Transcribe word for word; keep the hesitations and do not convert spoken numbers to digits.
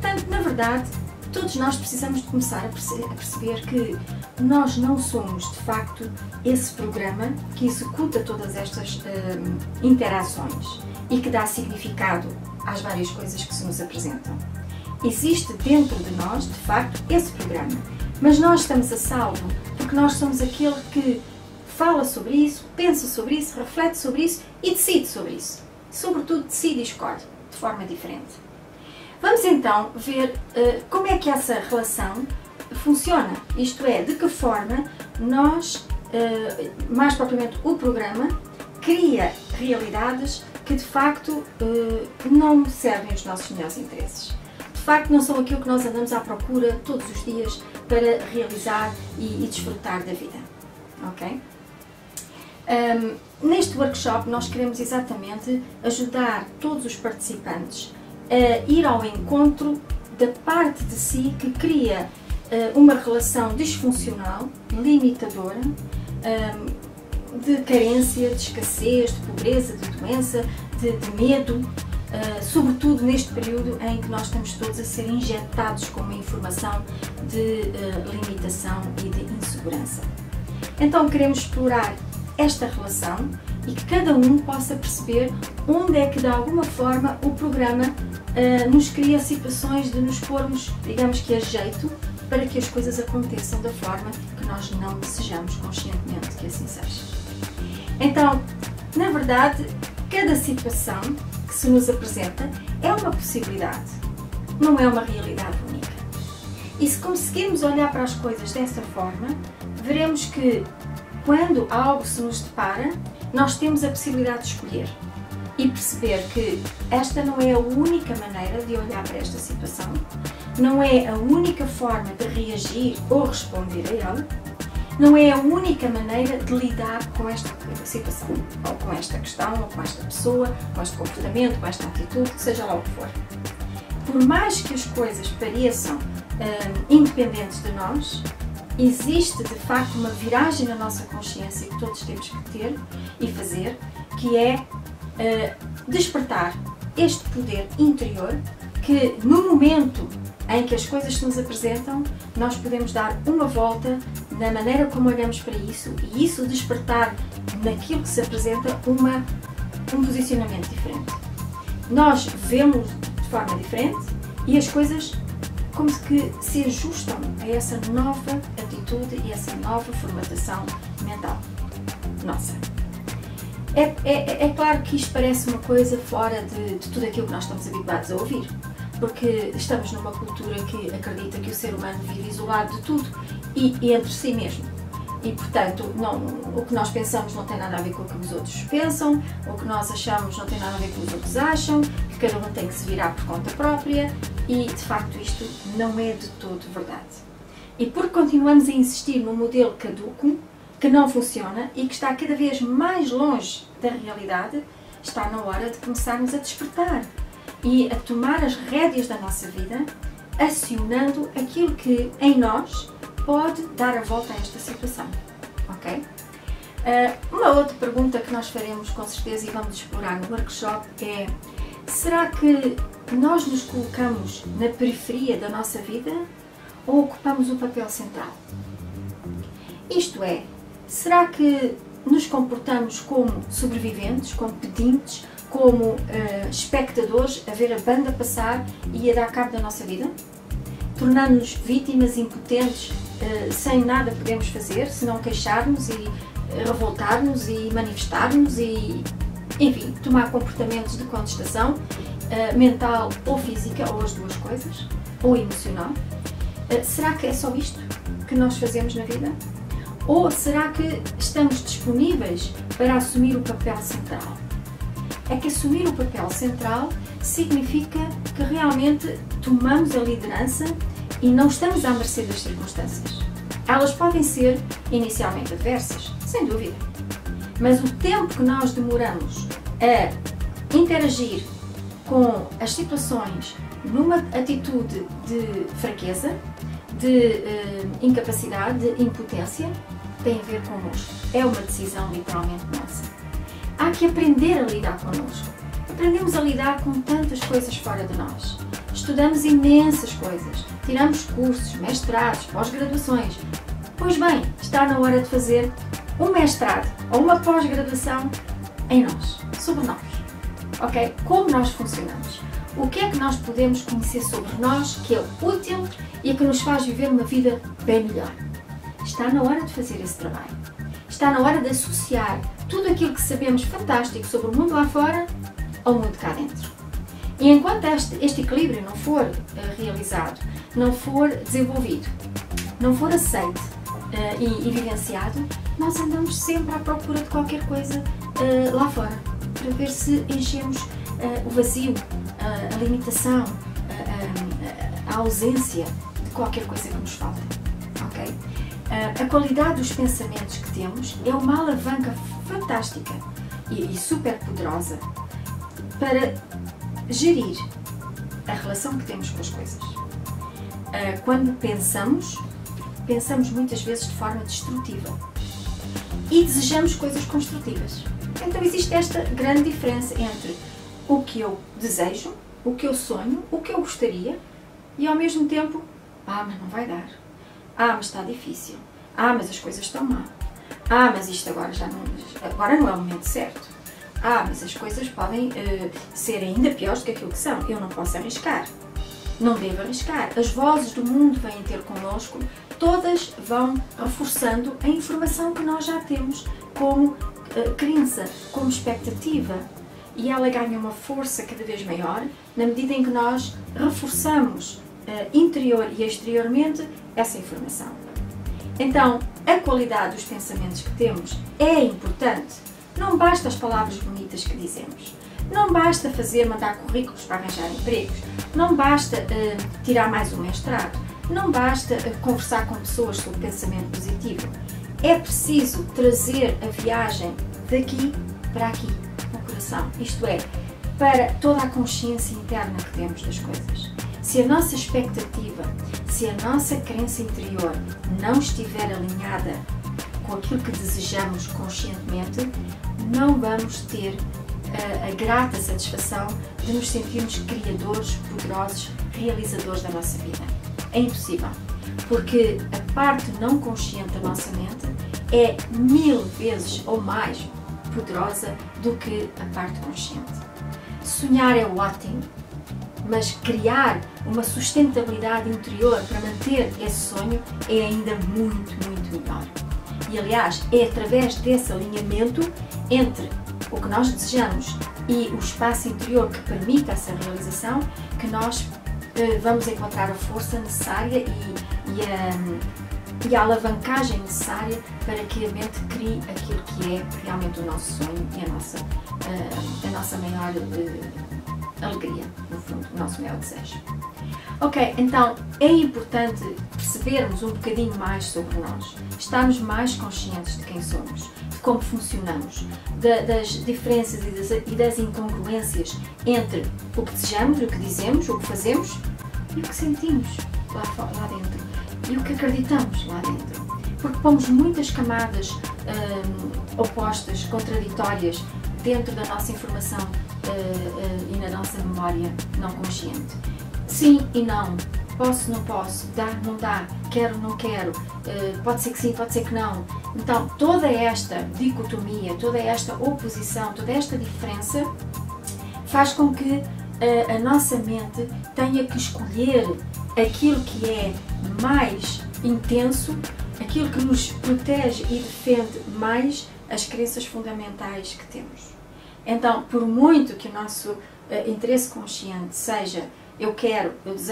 Portanto, na verdade, todos nós precisamos de começar a perce- a perceber que nós não somos, de facto, esse programa que executa todas estas hum, interações e que dá significado às várias coisas que se nos apresentam. Existe dentro de nós, de facto, esse programa, mas nós estamos a salvo porque nós somos aquele que fala sobre isso, pensa sobre isso, reflete sobre isso e decide sobre isso. Sobretudo decide e escolhe, de forma diferente. Vamos então ver uh, como é que essa relação funciona, isto é, de que forma nós, uh, mais propriamente o programa, cria realidades que de facto uh, não servem os nossos melhores interesses. De facto não são aquilo que nós andamos à procura todos os dias para realizar e, e desfrutar da vida. Ok? Um, neste workshop nós queremos exatamente ajudar todos os participantes a ir ao encontro da parte de si que cria uh, uma relação disfuncional, limitadora, um, de carência, de escassez, de pobreza, de doença, de, de medo, uh, sobretudo neste período em que nós estamos todos a ser injetados com uma informação de uh, limitação e de insegurança. Então queremos explorar esta relação e que cada um possa perceber onde é que, de alguma forma, o programa uh, nos cria situações de nos pormos, digamos que a jeito, para que as coisas aconteçam da forma que nós não desejamos conscientemente que assim seja. Então, na verdade, cada situação que se nos apresenta é uma possibilidade, não é uma realidade única. E se conseguirmos olhar para as coisas dessa forma, veremos que quando algo se nos depara, nós temos a possibilidade de escolher e perceber que esta não é a única maneira de olhar para esta situação, não é a única forma de reagir ou responder a ela, não é a única maneira de lidar com esta situação, ou com esta questão, ou com esta pessoa, com este comportamento, com esta atitude, seja lá o que for. Por mais que as coisas pareçam hum, independentes de nós, existe, de facto, uma viragem na nossa consciência que todos temos que ter e fazer, que é uh, despertar este poder interior que, no momento em que as coisas se nos apresentam, nós podemos dar uma volta na maneira como olhamos para isso e isso despertar naquilo que se apresenta uma, um posicionamento diferente. Nós vemos de forma diferente e as coisas como que se ajustam a essa nova atitude e essa nova formatação mental nossa. É, é, é claro que isto parece uma coisa fora de, de tudo aquilo que nós estamos habituados a ouvir, porque estamos numa cultura que acredita que o ser humano vive isolado de tudo e, e entre si mesmo. E, portanto, não, o que nós pensamos não tem nada a ver com o que os outros pensam, o que nós achamos não tem nada a ver com o que os outros acham, que cada um tem que se virar por conta própria. E, de facto, isto não é de todo verdade. E porque continuamos a insistir num modelo caduco, que não funciona e que está cada vez mais longe da realidade, está na hora de começarmos a despertar e a tomar as rédeas da nossa vida, acionando aquilo que, em nós, pode dar a volta a esta situação. Ok? Uh, uma outra pergunta que nós faremos, com certeza, e vamos explorar no workshop é: será que nós nos colocamos na periferia da nossa vida ou ocupamos o papel central? Isto é, será que nos comportamos como sobreviventes, como pedintes, como uh, espectadores a ver a banda passar e a dar cabo da nossa vida? Tornando-nos vítimas, impotentes, uh, sem nada podemos fazer, se não queixarmos e revoltarmos e manifestarmos e, enfim, tomar comportamentos de contestação Uh, mental ou física, ou as duas coisas, ou emocional. Uh, será que é só isto que nós fazemos na vida? Ou será que estamos disponíveis para assumir o papel central? É que assumir o papel central significa que realmente tomamos a liderança e não estamos à mercê das circunstâncias. Elas podem ser inicialmente adversas, sem dúvida, mas o tempo que nós demoramos a interagir com as situações numa atitude de fraqueza, de uh, incapacidade, de impotência, tem a ver connosco. É uma decisão literalmente nossa. Há que aprender a lidar connosco. Aprendemos a lidar com tantas coisas fora de nós. Estudamos imensas coisas, tiramos cursos, mestrados, pós-graduações. Pois bem, está na hora de fazer um mestrado ou uma pós-graduação em nós, sobre nós. Ok? Como nós funcionamos. O que é que nós podemos conhecer sobre nós que é útil e que nos faz viver uma vida bem melhor? Está na hora de fazer esse trabalho. Está na hora de associar tudo aquilo que sabemos fantástico sobre o mundo lá fora ao mundo cá dentro. E enquanto este, este equilíbrio não for uh, realizado, não for desenvolvido, não for aceito uh, e evidenciado, nós andamos sempre à procura de qualquer coisa uh, lá fora, para ver se enchemos uh, o vazio, uh, a limitação, uh, uh, a ausência de qualquer coisa que nos falta. Okay? Uh, a qualidade dos pensamentos que temos é uma alavanca fantástica e, e super poderosa para gerir a relação que temos com as coisas. Uh, quando pensamos, pensamos muitas vezes de forma destrutiva e desejamos coisas construtivas. Então existe esta grande diferença entre o que eu desejo, o que eu sonho, o que eu gostaria e ao mesmo tempo, ah, mas não vai dar, ah, mas está difícil, ah, mas as coisas estão mal, ah, mas isto agora já não, agora não é o momento certo. Ah, mas as coisas podem uh, ser ainda piores do que aquilo que são. Eu não posso arriscar. Não devo arriscar. As vozes do mundo vêm ter connosco. Todas vão reforçando a informação que nós já temos como uh, crença, como expectativa. E ela ganha uma força cada vez maior na medida em que nós reforçamos uh, interior e exteriormente essa informação. Então, a qualidade dos pensamentos que temos é importante. Não basta as palavras bonitas que dizemos, não basta fazer, mandar currículos para arranjar empregos, não basta uh, tirar mais um mestrado, não basta uh, conversar com pessoas sobre pensamento positivo. É preciso trazer a viagem daqui para aqui, no coração, isto é, para toda a consciência interna que temos das coisas. Se a nossa expectativa, se a nossa crença interior não estiver alinhada com aquilo que desejamos conscientemente, não vamos ter a, a grata satisfação de nos sentirmos criadores, poderosos, realizadores da nossa vida. É impossível, porque a parte não consciente da nossa mente é mil vezes ou mais poderosa do que a parte consciente. Sonhar é ótimo, mas criar uma sustentabilidade interior para manter esse sonho é ainda muito, muito melhor. E, aliás, é através desse alinhamento entre o que nós desejamos e o espaço interior que permite essa realização que nós eh, vamos encontrar a força necessária e, e, a, e a alavancagem necessária para que a mente crie aquilo que é realmente o nosso sonho e a nossa, uh, a nossa maior uh, alegria, no fundo, o nosso maior desejo. Ok, então é importante percebermos um bocadinho mais sobre nós, estarmos mais conscientes de quem somos, de como funcionamos, de, das diferenças e das, e das incongruências entre o que desejamos, o que dizemos, o que fazemos e o que sentimos lá, lá dentro e o que acreditamos lá dentro. Porque pomos muitas camadas hum, opostas, contraditórias dentro da nossa informação hum, e na nossa memória não consciente. Sim e não, posso, não posso, dá, não dá, quero, não quero, pode ser que sim, pode ser que não. Então, toda esta dicotomia, toda esta oposição, toda esta diferença faz com que a nossa mente tenha que escolher aquilo que é mais intenso, aquilo que nos protege e defende mais as crenças fundamentais que temos. Então, por muito que o nosso interesse consciente seja eu quero, eu desejo.